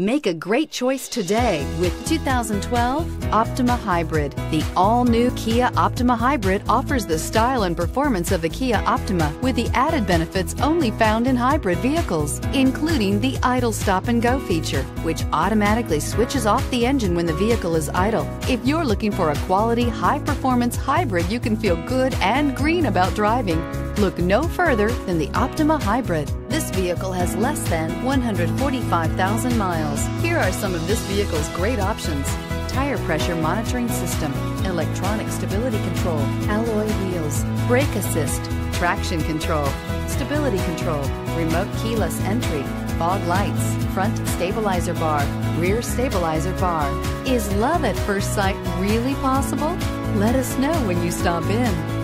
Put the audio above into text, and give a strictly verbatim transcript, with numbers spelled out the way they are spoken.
Make a great choice today with two thousand twelve Optima Hybrid. The all-new Kia Optima Hybrid offers the style and performance of the Kia Optima with the added benefits only found in hybrid vehicles, including the idle stop and go feature, which automatically switches off the engine when the vehicle is idle. If you're looking for a quality, high-performance hybrid you can feel good and green about driving, look no further than the Optima Hybrid. This vehicle has less than one hundred forty-five thousand miles. Here are some of this vehicle's great options: tire pressure monitoring system, electronic stability control, alloy wheels, brake assist, traction control, stability control, remote keyless entry, fog lights, front stabilizer bar, rear stabilizer bar. Is love at first sight really possible? Let us know when you stop in.